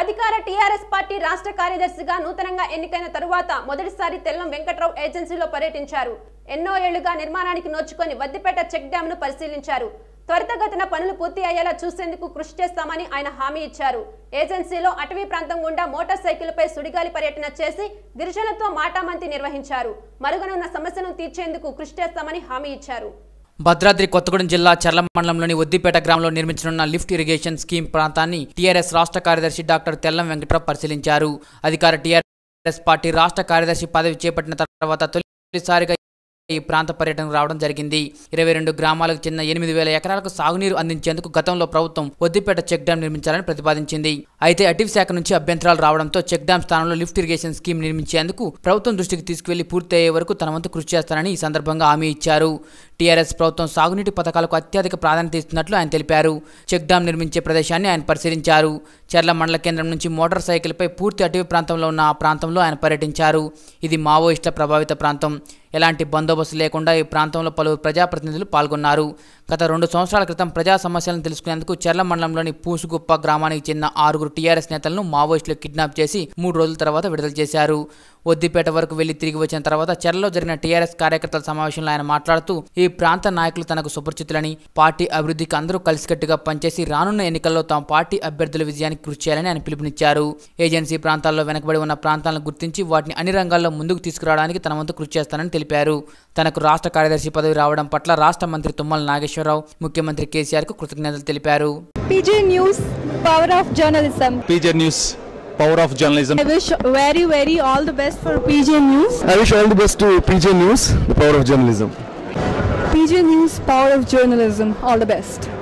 అధికార TRS party రాష్ట్ర కార్యదర్శిగా నూతనంగా ఎన్నికైన తరువాత మొదటిసారి తెల్లం వెంకట్రావు ఏజెన్సీలో పర్యటించారు. ఎన్నో ఏళ్లుగా నిర్మాణానికి నోచుకొని వద్దిపేట చెక్ డ్యామ్ను పరిశీలించారు. త్వరితగతిన పనులు పూర్తి అయ్యేలా చూసేందుకు కృషి చేస్తామని ఆయన హామీ ఇచ్చారు. ఏజెన్సీలో అటవీ ప్రాంతం గుండా మోటార్ సైకిల్పై సుడిగాలి పర్యటన చేసి గిరిజనులతో మాటామంతి నిర్వహించారు. మరుగునున్న సమస్యను తీర్చేందుకు కృషి చేస్తామని హామీ ఇచ్చారు. భద్రాద్రి కొత్తగూడెం జిల్లా చర్ల మండలంలోని వద్దిపేట గ్రామంలో నిర్మించనున్న లిఫ్ట్ ఇరిగేషన్ స్కీమ్ ప్రాంతాన్ని టీఆర్ఎస్ రాష్ట్ర కార్యదర్శి డాక్టర్ తెల్లం వెంకట్రావు పరిశీలించారు. అధికార టీఆర్ఎస్ పార్టీ రాష్ట్ర కార్యదర్శి పదవి చేపట్టిన తర్వాత తొలిసారిగా ఈ ప్రాంత పర్యటనకు రావడం జరిగింది. 22 గ్రామాలకు చెందిన 8,000 ఎకరాలకు సాగునీరు అందించేందుకు గతంలో ప్రభుత్వం వద్దిపేట చెక్ డ్యాం నిర్మించాలని ప్రతిపాదించింది. అయితే అటవీ శాఖ నుంచి అభ్యంతరాలు రావడంతో చెక్ డ్యాం స్థానంలో లిఫ్ట్ ఇరిగేషన్ స్కీమ్ నిర్మించేందుకు ప్రభుత్వం దృష్టికి తీసుకువెళ్లి పూర్తి అయ్యే వరకు తన వంతు కృషి చేస్తానని ఈ సందర్భంగా హామీ ఇచ్చారు. టీఆర్ఎస్ ప్రభుత్వం సాగునీటి పథకాలకు అత్యధిక ప్రాధాన్యత ఇస్తున్నట్లు ఆయన తెలిపారు. చెక్ డ్యాం నిర్మించే ప్రదేశాన్ని ఆయన పరిశీలించారు. చర్ల మండల కేంద్రం నుంచి మోటార్ సైకిల్పై పూర్తి అటవీ ప్రాంతంలో ఉన్న ఆ ప్రాంతంలో ఆయన పర్యటించారు. ఇది మావోయిస్టుల ప్రభావిత ప్రాంతం. ఎలాంటి బందోబస్తు లేకుండా ఈ ప్రాంతంలో పలువురు ప్రజాప్రతినిధులు పాల్గొన్నారు. గత 2 సంవత్సరాల క్రితం ప్రజా సమస్యలను తెలుసుకునేందుకు చర్ల మండలంలోని పూసుగుప్ప గ్రామానికి చెందిన 6 టీఆర్ఎస్ నేతలను మావోయిస్టులు కిడ్నాప్ చేసి 3 రోజుల తర్వాత విడుదల చేశారు. వద్దిపేట వరకు వెళ్లి తిరిగి వచ్చిన తర్వాత చర్లలో జరిగిన టీఆర్ఎస్ కార్యకర్తల సమావేశంలో ఆయన మాట్లాడుతూ ఈ ప్రాంత నాయకులు తనకు సుపరిచితులని, పార్టీ అభివృద్ధికి అందరూ కలిసికట్టుగా పనిచేసి రానున్న ఎన్నికల్లో తమ పార్టీ అభ్యర్థుల విజయానికి కృషి చేయాలని ఆయన పిలుపునిచ్చారు. ఏజెన్సీ ప్రాంతాల్లో వెనకబడి ఉన్న ప్రాంతాలను గుర్తించి వాటిని అన్ని రంగాల్లో ముందుకు తీసుకురావడానికి తన వంతు కృషి చేస్తానని తెలిపారు. తనకు రాష్ట్ర కార్యదర్శి పదవి రావడం పట్ల రాష్ట్ర మంత్రి తుమ్మల నాగేశ్వరరావు, ముఖ్యమంత్రి కేసీఆర్ కు కృతజ్ఞతలు తెలిపారు. PJ News, Power of Journalism. PJ News, Power of Journalism. I wish very all the best for PJ News. I wish all the best to PJ News, the Power of Journalism. PJ News, Power of Journalism. All the best.